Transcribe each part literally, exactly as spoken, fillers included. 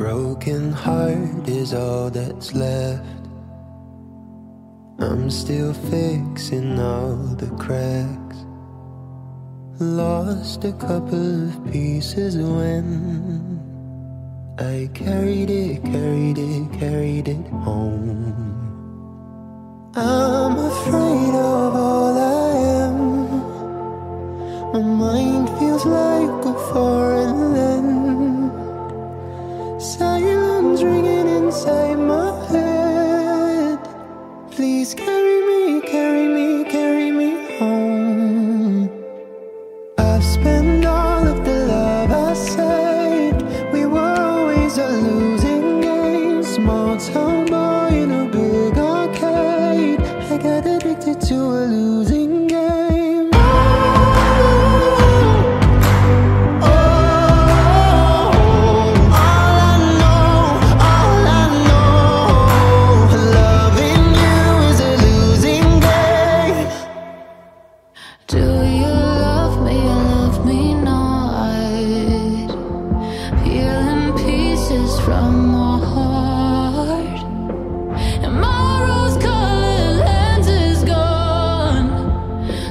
broken heart is all that's left. I'm still fixing all the cracks. Lost a couple of pieces when I carried it, carried it, carried it home. I'm afraid of all I am. My mind feels like a foreign land. Silence ringing inside my head. Please carry me, carry me, carry me home. I've spent all of the love I said. We were always a losing game. Small town boy in a big arcade. I got addicted to a losing game. Oh, oh, all I know, all I know, loving you is a losing game. Do you love me? Love me not. Peeling pieces from my heart, and my rose-colored lens is gone.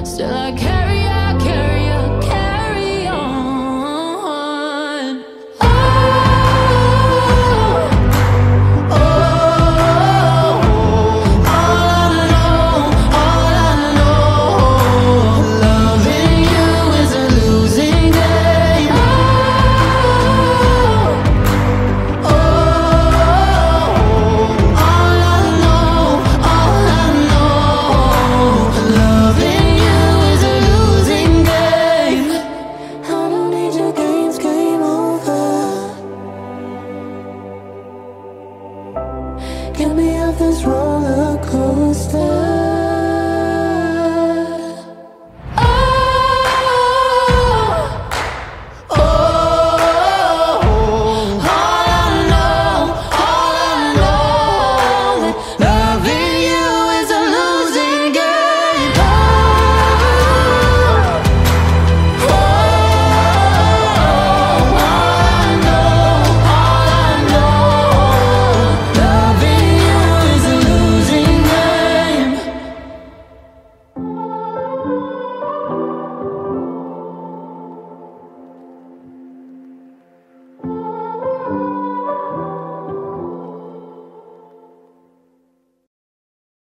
Still I can't. Get me off this roller coaster.